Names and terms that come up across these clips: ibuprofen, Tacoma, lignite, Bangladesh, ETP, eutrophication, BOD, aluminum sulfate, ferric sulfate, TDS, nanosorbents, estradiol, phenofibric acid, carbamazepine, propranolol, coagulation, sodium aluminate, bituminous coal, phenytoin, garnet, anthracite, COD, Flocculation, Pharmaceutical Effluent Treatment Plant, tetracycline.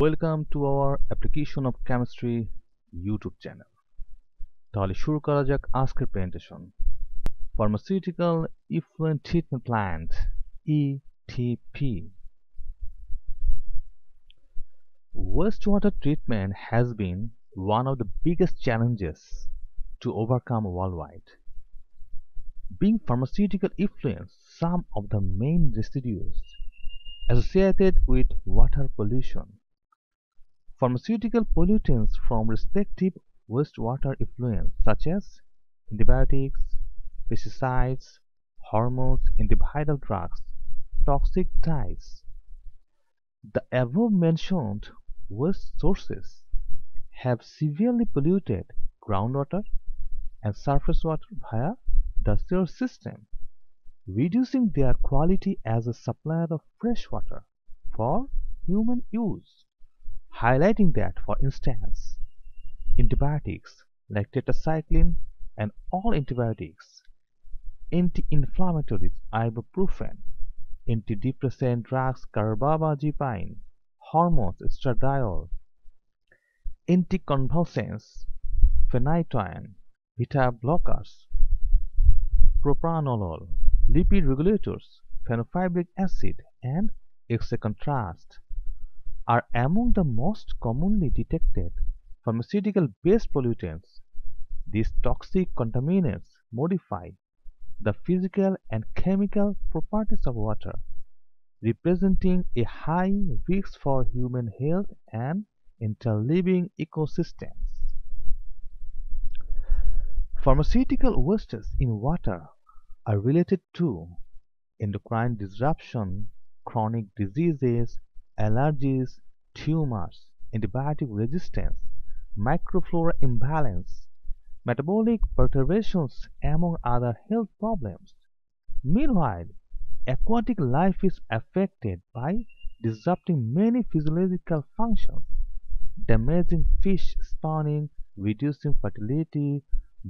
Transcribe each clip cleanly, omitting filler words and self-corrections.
Welcome to our application of chemistry YouTube channel. তাহলে শুরু করা যাক আজকের presentation. Pharmaceutical Effluent Treatment Plant ETP. Wastewater treatment has been one of the biggest challenges to overcome worldwide. Being pharmaceutical effluents, some of the main residues associated with water pollution. Pharmaceutical pollutants from respective wastewater effluents such as antibiotics, pesticides, hormones, antiviral drugs, toxic dyes. The above mentioned waste sources have severely polluted groundwater and surface water via the sewer system, reducing their quality as a supplier of fresh water for human use. Highlighting that, for instance, antibiotics like tetracycline and all antibiotics, anti-inflammatories ibuprofen, antidepressant drugs carbamazepine, hormones estradiol, anticonvulsants phenytoin, beta blockers propranolol, lipid regulators phenofibric acid, and its contrast are among the most commonly detected pharmaceutical-based pollutants. These toxic contaminants modify the physical and chemical properties of water, representing a high risk for human health and interliving ecosystems. Pharmaceutical wastes in water are related to endocrine disruption, chronic diseases, allergies, tumors, antibiotic resistance, microflora imbalance, metabolic perturbations, among other health problems. Meanwhile, aquatic life is affected by disrupting many physiological functions, damaging fish spawning, reducing fertility,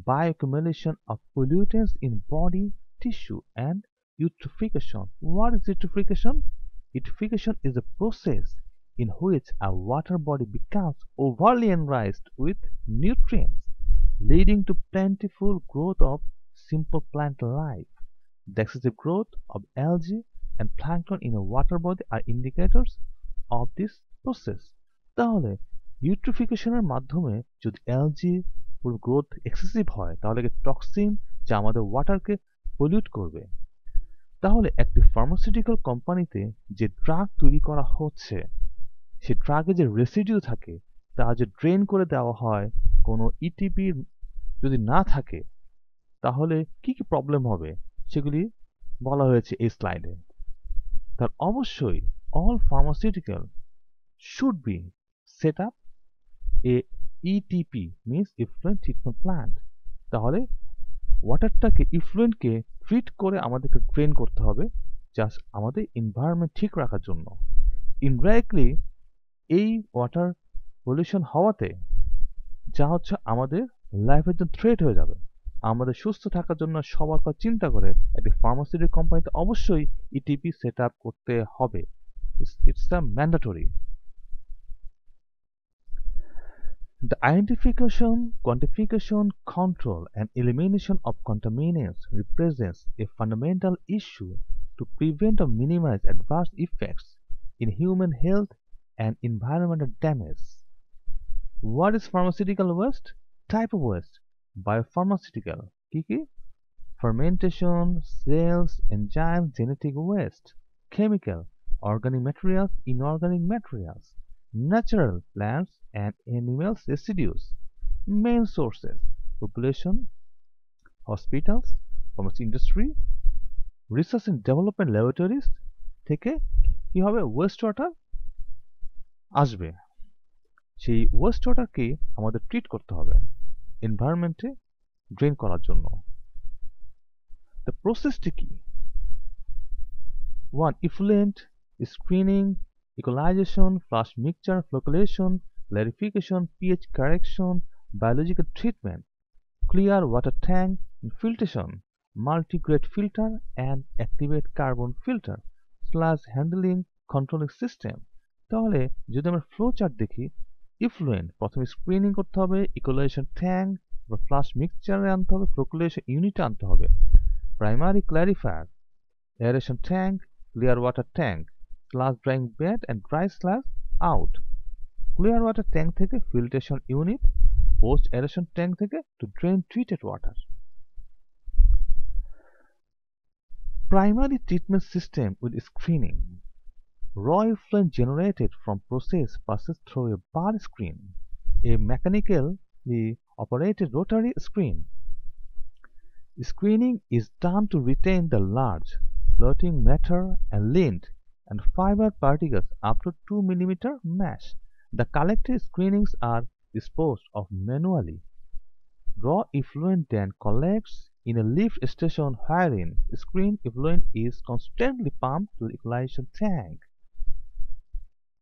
bioaccumulation of pollutants in body, tissue, and eutrophication. What is eutrophication? Eutrophication is a process in which a water body becomes overly enriched with nutrients, leading to plentiful growth of simple plant life. The excessive growth of algae and plankton in a water body are indicators of this process. তাহলে ইউট্রোফিকেশনের মাধ্যমে যদি algae এর growth excessive হয় তাহলে toxin যা আমাদের ওয়াটারকে pollute করবে। তাহলে একটি ফার্মাসিউটিক্যাল কোম্পানিতে যে ড্রাগ তৈরি করা হচ্ছে সেই ড্রাগে যে রেসিডিউ থাকে তা যে ড্রেন করে দেওয়া হয়, কোনো ইটিপি যদি না থাকে তাহলে কি কি প্রবলেম হবে সেগুলি বলা হয়েছে এই স্লাইডে। তার অবশ্যই all pharmaceutical should be set up a ETP means effluent treatment plant. তাহলে ওয়াটারটাকে ইফ্লুয়েন্টকে ট্রিট করে আমাদেরকে ট্রেন করতে হবে জাস্ট আমাদের এনভায়রনমেন্ট ঠিক রাখার জন্য। ইনডাইরেক্টলি এই ওয়াটার পলিউশন হওয়াতে যা হচ্ছে আমাদের লাইফের জন্য থ্রেট হয়ে যাবে। আমাদের সুস্থ থাকার জন্য সবার কথা চিন্তা করে একটি ফার্মাসিউটিক্যাল কোম্পানিতে অবশ্যই ইটিপি সেট আপ করতে হবে। It's a mandatory. The identification, quantification, control, and elimination of contaminants represents a fundamental issue to prevent or minimize adverse effects in human health and environmental damage. What is pharmaceutical waste? Type of waste: biopharmaceutical. Kiki? Fermentation, cells, enzymes, genetic waste. Chemical: organic materials, inorganic materials. Natural: plants and animals residues. Main sources: population, hospitals, pharmaceutical industry, research and development laboratories. থেকে কি হবে? West water আসবে। সেই West ওয়াটারকে আমাদের treat করতে হবে এনভায়রনমেন্টে drain করার জন্য। The processটি কি? 1. Effluent screening, equalization, flash mixture, flocculation, clarification, pH correction, biological treatment, clear water tank, filtration, multi-grade filter, and activate carbon filter, sludge handling, controlling system, তাহলে যদি আমরা ফ্লো চার্ট দেখি ইফ্লুয়েন্ট প্রথমে স্ক্রিনিং করতে হবে ইকুলেশন ট্যাঙ্ক বা flush মিক্সচারে আনতে হবে ফ্লোকুলেশন ইউনিটে আনতে হবে primary clarifier aeration tank clear water tank sludge drying bed and dry sludge out clear water tank থেকে filtration unit post aeration tank থেকে to drain treated water Primary treatment system with screening. Raw effluent generated from process passes through a bar screen, a mechanically operated rotary screen. Screening is done to retain the large floating matter and lint and fiber particles up to 2 mm mass. The collected screenings are disposed of manually. Raw effluent then collects in a lift station wherein screen effluent is constantly pumped to the equalization tank.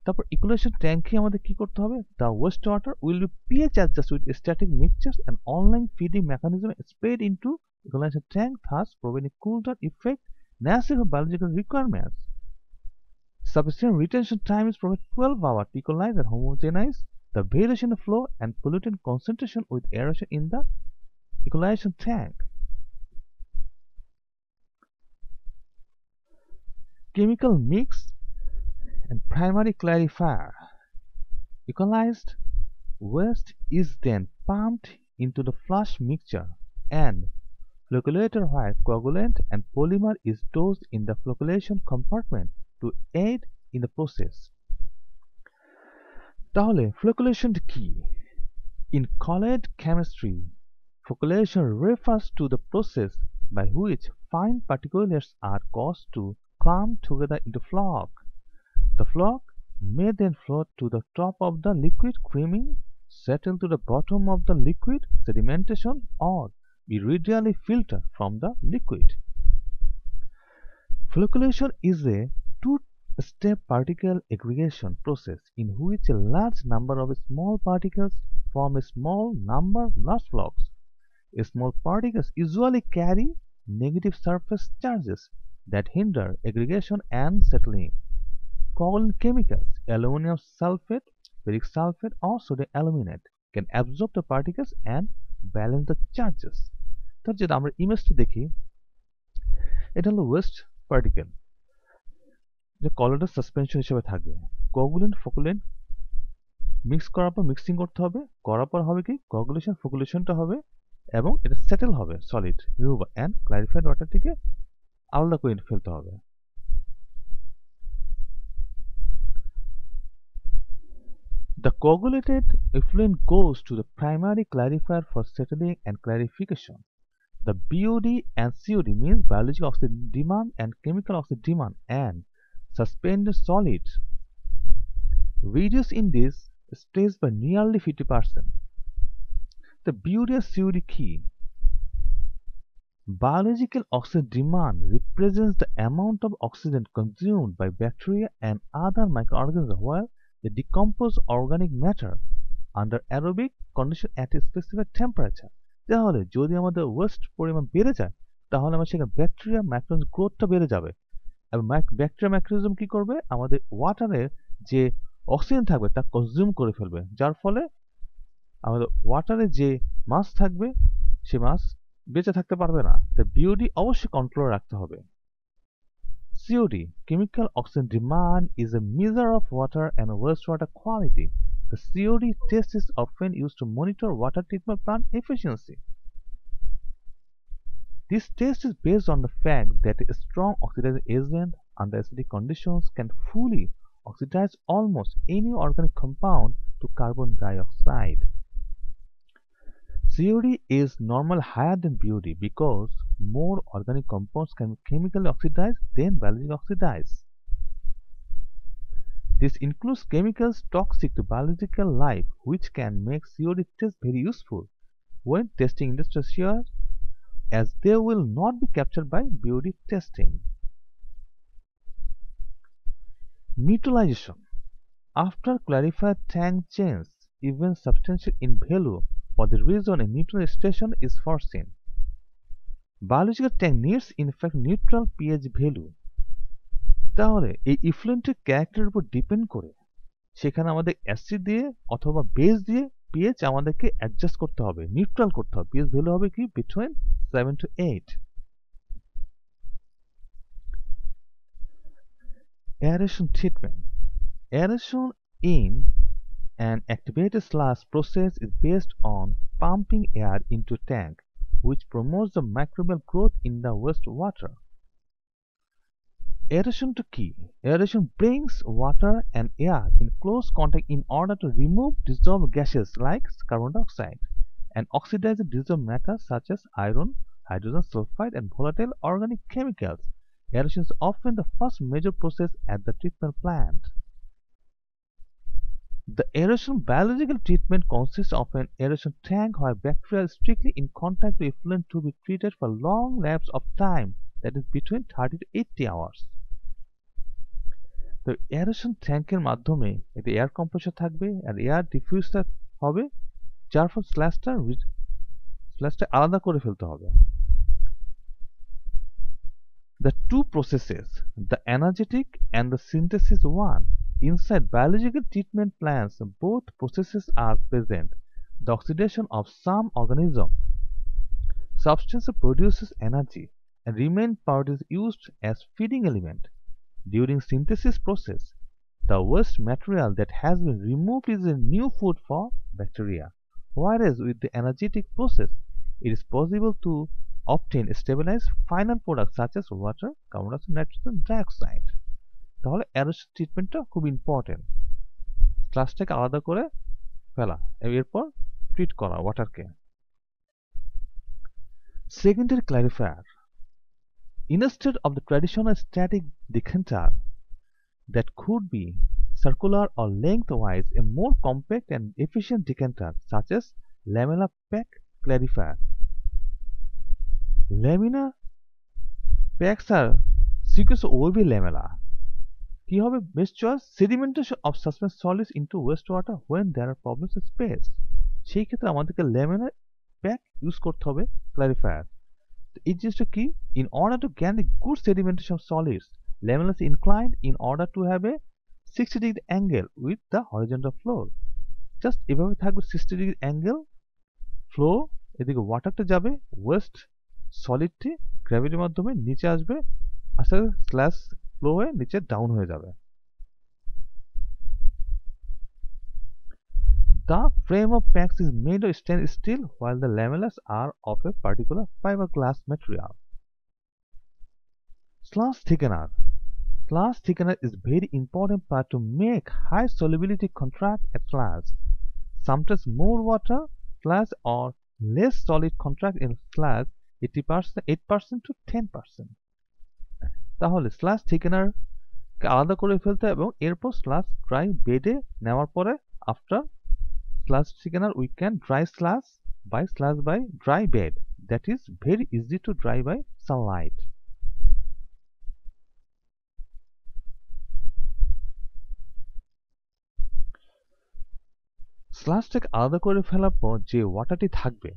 তারপর equalization tank এ আমাদের কি করতে হবে? The wastewater will be pH adjusted with static mixtures and online feeding mechanism spread into equalization tank, thus providing cool down effect necessary for biological requirements. Sufficient retention time is provided 12 hours to equalize and homogenize the variation of flow and pollutant concentration with aeration in the equalization tank. Chemical mix and primary clarifier. Equalized waste is then pumped into the flush mixture and flocculator where coagulant and polymer is dosed in the flocculation compartment to aid in the process. Tahole flocculation key. In colloid chemistry, flocculation refers to the process by which fine particulates are caused to clump together into flock. The flock may then float to the top of the liquid creaming, settle to the bottom of the liquid sedimentation, or be radially filtered from the liquid. Flocculation is a two-step particle aggregation process in which a large number of small particles form a small number of large flocks. Small particles usually carry negative surface charges that hinder aggregation and settling. Coagulant chemicals, aluminum sulfate, ferric sulfate, or sodium aluminate, can absorb the particles and balance the charges. So, if we image it, it is a waste particle. The colloidal suspension is coagulant, flocculant, mix korapor mixing korte hobe, korapor hobe ki coagulation, flocculation ta hobe, ebong eta settle hobe solid, remover and clarified water theke আলাদা করে ফেলতে হবে The coagulated effluent goes to the primary clarifier for settling and clarification. The BOD and COD means biological oxygen demand and chemical oxygen demand and suspended solids reduce in this stage by nearly 50%. The BOD and COD key. Biological oxygen demand represents the amount of oxygen consumed by bacteria and other microorganisms while they decompose organic matter under aerobic conditions at a specific temperature. তাহলে যদি আমাদের West পরিমাণ বেড়ে যায় তাহলে আমাদের সেখানে bacteria microbiome গ্রোথটা বেড়ে যাবে এবং ব্যাকটেরিয়া মাইক্রোবায়োম কি করবে আমাদের ওয়াটারের যে অক্সিজেন থাকবে তা কনজিউম করে ফেলবে যার ফলে আমাদের ওয়াটারে যে মাছ থাকবে সেই মাছ বেঁচে থাকতে পারবে না তাই বিওডি অবশ্যই কন্ট্রোলে রাখতে হবে COD chemical oxygen demand is a measure of water and waste water quality the COD test is often use to monitor water treatment plant efficiency this test is based on the fact that a strong oxidizing agent under acidic conditions can fully oxidize almost any organic compound to carbon dioxide COD is normally higher than BOD because more organic compounds can be chemically oxidized than biologically oxidized. This includes chemicals toxic to biological life, which can make COD tests very useful when testing industries here, as they will not be captured by BOD testing. Mutualization. After clarified tank change, even substantial in value. For the reason a neutral station is foreseen. Biological tank needs in fact neutral pH value. তাহলে এই effluent এর character উপর depend করে সেখানে আমাদের acid দিয়ে অথবা base দিয়ে pH আমাদেরকে অ্যাডজাস্ট করতে হবে, নিউট্রাল করতে হবে। pH ভ্যালু হবে কি between 7 to 8। Aeration treatment. Aeration in an activated sludge process is based on pumping air into a tank, which promotes the microbial growth in the wastewater. Aeration to key. Aeration brings water and air in close contact in order to remove dissolved gases like carbon dioxide and oxidize dissolved matter such as iron, hydrogen sulfide, and volatile organic chemicals. Aeration is often the first major process at the treatment plant. The aeration biological treatment consists of an aeration tank where bacteria is strictly in contact with effluent to be treated for long lapse of time, that is between 30 to 80 hours. The aeration tank er madhyome the air compressor thakbe and air diffuser hobe, jar for sludge ta alada kore felte hobe. The two processes, the energetic and the synthesis one. Inside biological treatment plants, both processes are present. The oxidation of some organism substance produces energy, and remaining part is used as feeding element. During synthesis process, the waste material that has been removed is a new food for bacteria. Whereas with the energetic process, it is possible to obtain stabilized final products such as water, carbon dioxide, nitrogen dioxide. তাহলে aeration ট্রিটমেন্টটা খুব important, স্লাজটাকে আলাদা করে ফেলা, এরপর ট্রিট করা ওয়াটারকে। Secondary clarifier, instead of the traditional static decanter that could be circular or lengthwise, a more compact and efficient decanter such as lamella pack clarifier. Lamina packs are sequence wavy lamella. কি হবে? Best choice sedimentation of suspense solids into waste water when there are problems in space. সেই ক্ষেত্রে আমাদেরকে laminar pack use করতে হবে clarifier. এই জিনিসটা কি? In order to gain a good sedimentation of solids, lamina is inclined in order to have a 60 degree angle with the horizontal flow. Just এভাবে থাকবে 60 ডিগ্রি অ্যাঙ্গেল ফ্লো, এদিকে ওয়াটারটা যাবে, West সলিডটি গ্র্যাভিটির মাধ্যমে নিচে আসবে, আস্তে আস্তে স্ল্যাশ ফ্লো হয়ে নিচে ডাউন হয়ে যাবে। The frame of packs is made of stainless steel while the lamellas are of a particular fibre glass material. Sludge thickener, sludge thickener is very important part to make high solubility contract at sludge. Sometimes more water sludge or less solid contract in sludge 8% to 10%। তাহলে sludge thickener আলাদা করে ফেলতে হবে এবং এরপর sludge dry বেডে নেওয়ার পরে after sludge thickener we can dry sludge by dry bed, that is very easy to dry by sunlight. স্লাজটাকে আলাদা করে ফেলার পর যে ওয়াটারটি থাকবে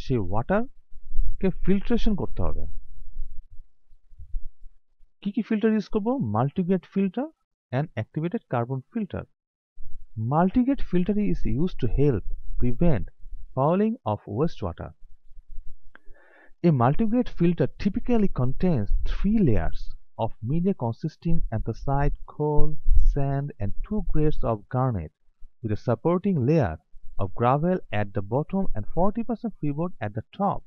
সেই ওয়াটারকে ফিল্ট্রেশন করতে হবে। কি কি ফিল্টার ইউজ করবো? Multigrade filter and activated carbon filter. Multigrade filter is use to help prevent fouling of waste water. A multigrade filter typically contains 3 layers of media consisting anthracite, coal, sand, and 2 grades of garnet, with a supporting layer of gravel at the bottom and 40% freeboard at the top.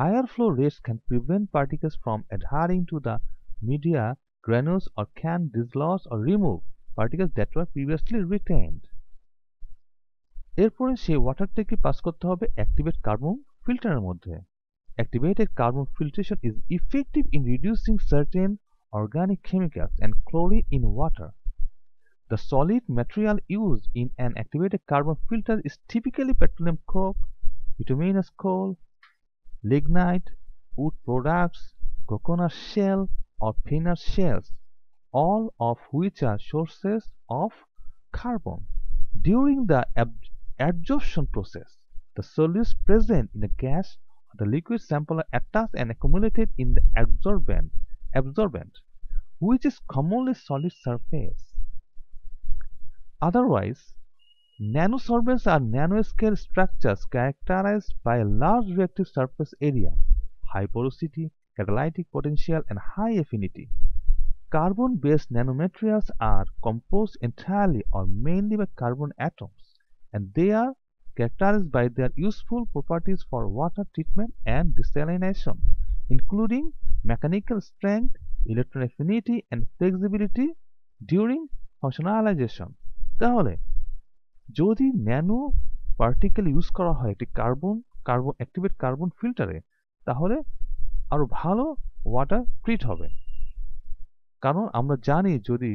Higher flow rates can prevent particles from adhering to the media granules or can dislodge or remove particles that were previously retained. এরপরে সেই ওয়াটারটাকে pass করতে হবে activate carbon ফিল্টারের মধ্যে। Activated carbon filtration is effective in reducing certain organic chemicals and chlorine in water. The solid material used in an activated carbon filter is typically petroleum coke, bituminous coal, lignite, wood products, coconut shell, or peanut shells, all of which are sources of carbon. During the adsorption process, the solutes present in the gas or the liquid sample are attached and accumulated in the absorbent, which is commonly solid surface. Otherwise, nanosorbents are nanoscale structures characterized by a large reactive surface area, high porosity, catalytic potential, and high affinity. Carbon-based nanomaterials are composed entirely or mainly by carbon atoms, and they are characterized by their useful properties for water treatment and desalination, including mechanical strength, electron affinity, and flexibility during functionalization. তাহলে যদি nano particle use করা হয় একটি carbon activate carbon ফিল্টারে, তাহলে আরো ভালো water treat হবে, কারণ আমরা জানি যদি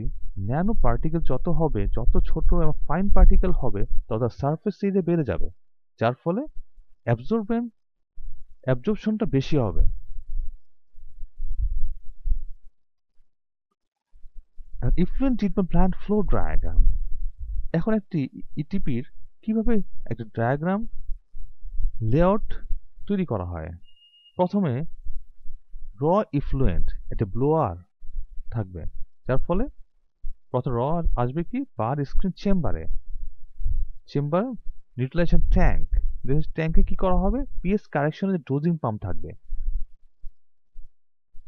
ন্যানো পার্টিকেল যত হবে, যত ছোট এবং ফাইন পার্টিকেল হবে, তত সারফেস এরিয়া বেড়ে যাবে, যার ফলে অ্যাবজর্পশনটা বেশি হবে। Effluent treatment plant flow diagram. এখন একটি ইটিপির কিভাবে একটা ডায়াগ্রাম লেআউট তৈরি করা হয়। প্রথমে র ইফ্লুয়েন্ট একটা ব্লোয়ার থাকবে, যার ফলে প্রথম র আসবে কি বার স্ক্রিন চেম্বার নিউট্রিলাইজেশন ট্যাঙ্ক। ট্যাঙ্কে কি করা হবে, পিএস কারেকশনের ডোজিং পাম্প থাকবে।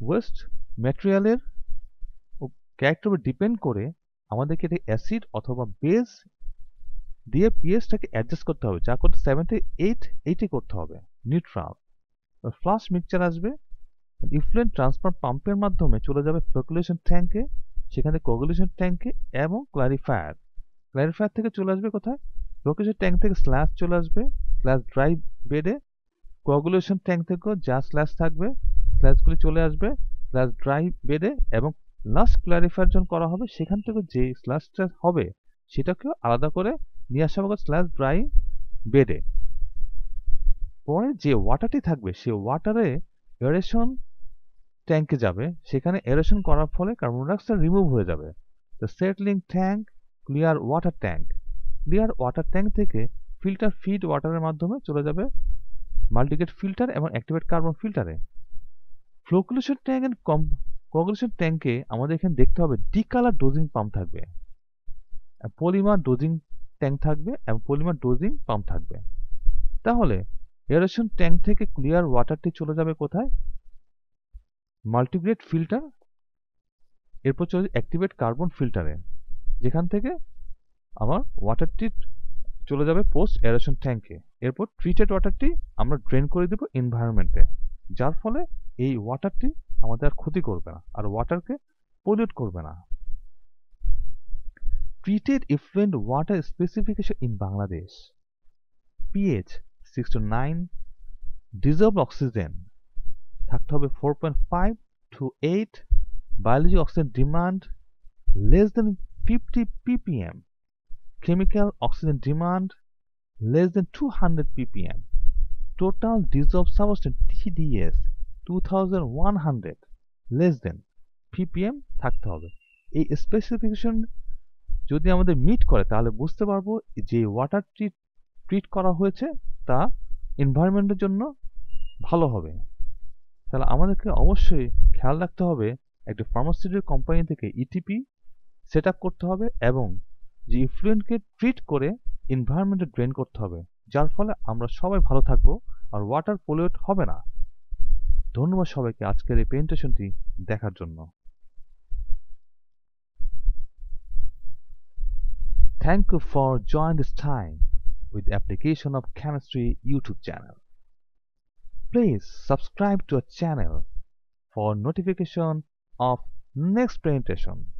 ওয়েস্ট ম্যাটেরিয়ালের ক্যারেক্টার ডিপেন্ড করে আমাদেরকে এটা অ্যাসিড অথবা বেস দিয়ে পিএসটাকে অ্যাডজাস্ট করতে হবে, যা করতে 7 থেকে 8 করতে হবে। নিউট্রাল ফ্লাশ মিক্সচার আসবে, ইফ্লুয়েন্ট ট্রান্সফার পাম্পের মাধ্যমে চলে যাবে ফ্লোকুলেশন ট্যাঙ্কে, সেখানে কোগুলেশন ট্যাঙ্কে এবং ক্লারিফায়ার থেকে চলে আসবে কোথায়, ফ্লোকুলেশন ট্যাঙ্ক থেকে স্ল্যাশ চলে আসবে স্ল্যাশ ড্রাই বেডে, কোগুলেশন ট্যাঙ্ক থেকেও যা স্ল্যাশ থাকবে স্ল্যাশগুলি চলে আসবে স্ল্যাশ ড্রাই বেডে, এবং লাস্ট ক্লারিফায়ার যখন করা হবে সেখান থেকে যে স্ল্যাশটা হবে সেটাকেও আলাদা করে নিয়ে আসা হবে স্ল্যাশ ড্রাই বেডে। পরে যে ওয়াটারটি থাকবে সে ওয়াটারে এরেশন ট্যাঙ্কে যাবে, সেখানে এরেশন করার ফলে কার্বন ডাইঅক্সাইড রিমুভ হয়ে যাবে। Settling tank, clear water tank, clear water tank থেকে ফিল্টার ফিড ওয়াটারের মাধ্যমে চলে যাবে মাল্টিগেট ফিল্টার এবং অ্যাক্টিভেট কার্বন ফিল্টারে। ফ্লোকুলেশন ট্যাঙ্ক এন্ড কোগুলেশন ট্যাঙ্কে আমাদের এখানে দেখতে হবে ডিকালার ডোজিং পাম্প থাকবে, পলিমার ডোজিং ট্যাঙ্ক থাকবে এবং পলিমার ডোজিং পাম্প থাকবে। তাহলে এরেশন ট্যাঙ্ক থেকে ক্লিয়ার ওয়াটারটি চলে যাবে কোথায়, মাল্টিগ্রেড ফিল্টার, এরপর চলে যাবে অ্যাক্টিভেট কার্বন ফিল্টারে, যেখান থেকে আমার ওয়াটারটি চলে যাবে পোস্ট এরেশন ট্যাঙ্কে। এরপর ট্রিটেড ওয়াটারটি আমরা ড্রেন করে দেবো এনভায়রনমেন্টে, যার ফলে এই ওয়াটারটি আমাদের আর ক্ষতি করবে না আর ওয়াটারকে পলিউট করবে না। Treated effluent water specification in Bangladesh. PH 6 to 9, dissolved oxygen থাকতে হবে 4.5 to 8, biology oxygen demand less than 50 ppm, chemical oxygen demand less than 200 ppm, total dissolved substance TDS 2100 less than ppm থাকতে হবে। এই স্পেসিফিকেশন যদি আমাদের meet করে তাহলে বুঝতে পারবো যে ওয়াটার ট্রিট করা হয়েছে তা এনভায়রনমেন্টের জন্য ভালো হবে। তাহলে আমাদেরকে অবশ্যই খেয়াল রাখতে হবে একটা ফার্মাসিউটিক্যাল কোম্পানি থেকে ইটিপি সেট আপ করতে হবে এবং যে ইফ্লুয়েন্টকে ট্রিট করে এনভায়রনমেন্টে ড্রেন করতে হবে, যার ফলে আমরা সবাই ভালো থাকবো আর ওয়াটার পলিউট হবে না। ধন্যবাদ সবাইকে আজকের এই প্রেজেন্টেশনটি দেখার জন্য। Thank you for joining this time with the Application of Chemistry YouTube channel. Please subscribe to our channel for notification of next presentation.